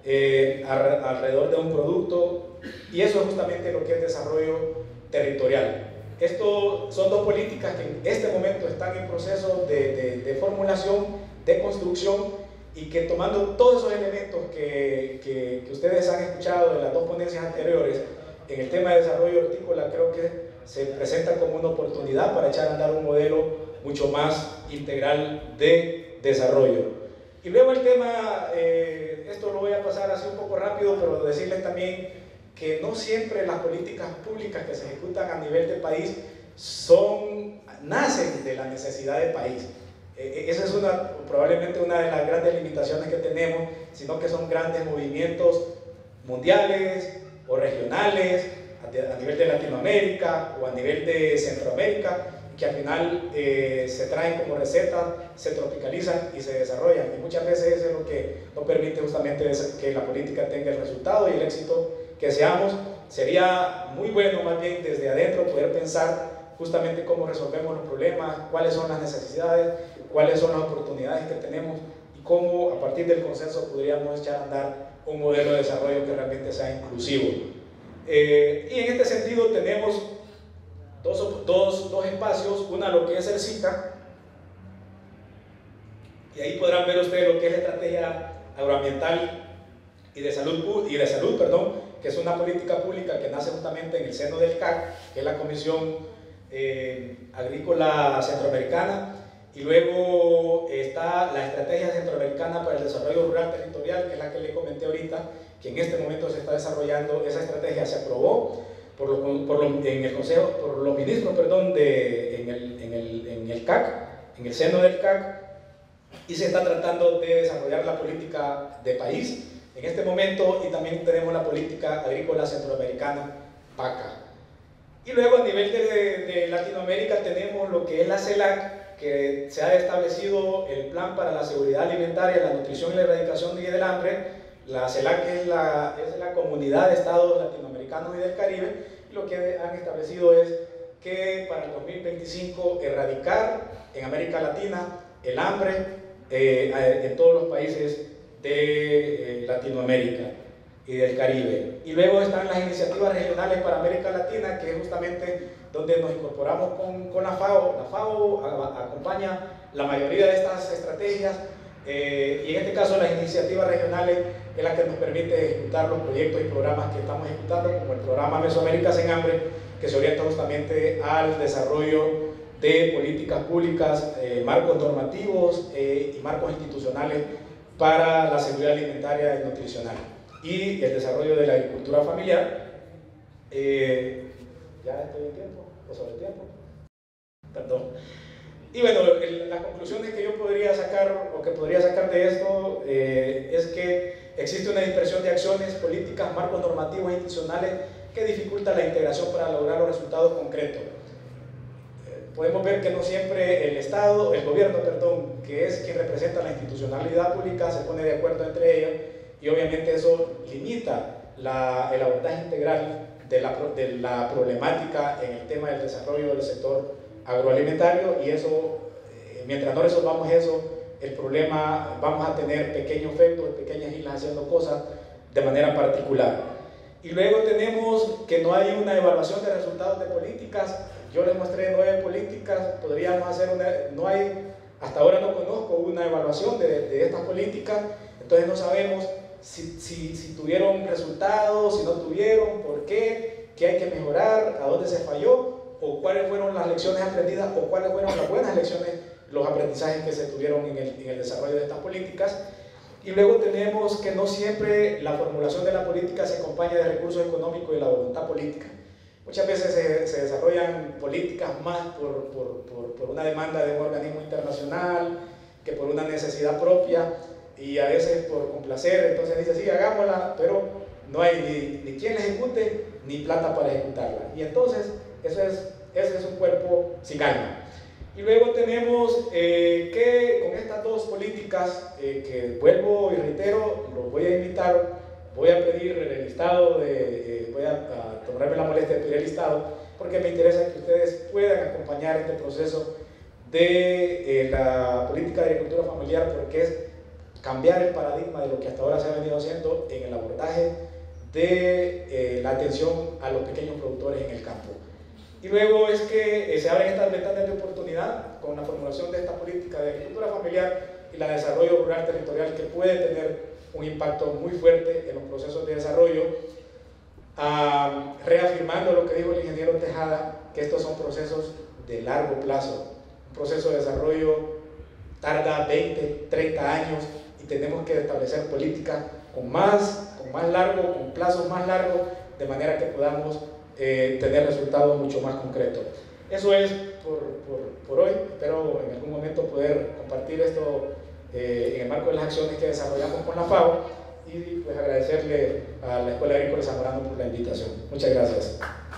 eh, a, alrededor de un producto, y eso es justamente lo que es desarrollo territorial. Esto son dos políticas que en este momento están en proceso de, de, de formulación, de construcción, y que tomando todos esos elementos que, que, que ustedes han escuchado en las dos ponencias anteriores, en el tema de desarrollo hortícola creo que se presenta como una oportunidad para echar a andar un modelo mucho más integral de desarrollo. Y luego el tema, eh, esto lo voy a pasar así un poco rápido, pero decirles también que no siempre las políticas públicas que se ejecutan a nivel de país son, nacen de la necesidad del país. Eh, esa es una, probablemente una de las grandes limitaciones que tenemos, sino que son grandes movimientos mundiales o regionales a, a nivel de Latinoamérica o a nivel de Centroamérica, que al final eh, se traen como recetas, se tropicalizan y se desarrollan. Y muchas veces eso es lo que nos permite justamente que la política tenga el resultado y el éxito que seamos. Sería muy bueno más bien desde adentro poder pensar justamente cómo resolvemos los problemas, cuáles son las necesidades, cuáles son las oportunidades que tenemos y cómo a partir del consenso podríamos echar a andar un modelo de desarrollo que realmente sea inclusivo. Eh, y en este sentido tenemos dos, dos, dos espacios, una lo que es el SICA, y ahí podrán ver ustedes lo que es la estrategia agroambiental y de salud, y de salud perdón, que es una política pública que nace justamente en el seno del C A C, que es la Comisión eh, Agrícola Centroamericana, y luego está la Estrategia Centroamericana para el Desarrollo Rural Territorial, que es la que le comenté ahorita, que en este momento se está desarrollando. Esa estrategia se aprobó por lo, por lo, en el Consejo, por los ministros, perdón, de, en, el, en, el, en el C A C, en el seno del C A C, y se está tratando de desarrollar la política de país en este momento, y también tenemos la política agrícola centroamericana, PACA. Y luego a nivel de, de Latinoamérica tenemos lo que es la CELAC, que se ha establecido el Plan para la Seguridad Alimentaria, la Nutrición y la Erradicación del Hambre. La CELAC es la, es la comunidad de estados latinoamericanos y del Caribe, y lo que han establecido es que para el dos mil veinticinco erradicar en América Latina el hambre eh, en todos los países de eh, Latinoamérica y del Caribe. Y luego están las iniciativas regionales para América Latina, que es justamente donde nos incorporamos con, con la FAO. La FAO a, acompaña la mayoría de estas estrategias, eh, y en este caso las iniciativas regionales es la que nos permite ejecutar los proyectos y programas que estamos ejecutando, como el programa Mesoamérica Sin Hambre, que se orienta justamente al desarrollo de políticas públicas, eh, marcos normativos eh, y marcos institucionales para la seguridad alimentaria y nutricional, y el desarrollo de la agricultura familiar. Eh, ¿Ya estoy en tiempo? ¿O sobre tiempo? Perdón. Y bueno, el, las conclusiones que yo podría sacar, o que podría sacar de esto, eh, es que existe una dispersión de acciones, políticas, marcos normativos e institucionales que dificulta la integración para lograr los resultados concretos. Eh, podemos ver que no siempre el Estado, el gobierno, perdón, que es quien representa la institucionalidad pública, se pone de acuerdo entre ellos, y obviamente eso limita la, el abordaje integral de la, de la problemática en el tema del desarrollo del sector agroalimentario, y eso, eh, mientras no resolvamos eso, el problema, vamos a tener pequeños efectos, pequeñas islas haciendo cosas de manera particular. Y luego tenemos que no hay una evaluación de resultados de políticas. Yo les mostré nueve políticas, podríamos hacer una, no hay, hasta ahora no conozco una evaluación de, de estas políticas, entonces no sabemos si, si, si tuvieron resultados, si no tuvieron, por qué, qué hay que mejorar, a dónde se falló, o cuáles fueron las lecciones aprendidas, o cuáles fueron las buenas lecciones, los aprendizajes que se tuvieron en el, en el desarrollo de estas políticas. Y luego tenemos que no siempre la formulación de la política se acompaña de recursos económicos y la voluntad política. Muchas veces se, se desarrollan políticas más por, por, por, por una demanda de un organismo internacional que por una necesidad propia, y a veces por complacer. Entonces dice, sí, hagámosla, pero no hay ni, ni quien la ejecute ni plata para ejecutarla. Y entonces eso es, ese es un cuerpo sin alma. Y luego tenemos eh, que con estas dos políticas, eh, que vuelvo y reitero, los voy a invitar, voy a pedir el listado, de, eh, voy a, a tomarme la molestia de pedir el listado, porque me interesa que ustedes puedan acompañar este proceso de eh, la política de agricultura familiar, porque es cambiar el paradigma de lo que hasta ahora se ha venido haciendo en el abordaje de eh, la atención a los pequeños productores en el campo. Y luego es que eh, se abren estas ventanas de oportunidad con la formulación de esta política de agricultura familiar y la de desarrollo rural territorial, que puede tener un impacto muy fuerte en los procesos de desarrollo, ah, reafirmando lo que dijo el ingeniero Tejada, que estos son procesos de largo plazo. Un proceso de desarrollo tarda veinte, treinta años, y tenemos que establecer políticas con más, con más largo, con plazos más largos, de manera que podamos Eh, tener resultados mucho más concretos. Eso es por, por, por hoy. Espero en algún momento poder compartir esto eh, en el marco de las acciones que desarrollamos con la FAO, y pues agradecerle a la Escuela Agrícola Zamorano por la invitación. Muchas gracias.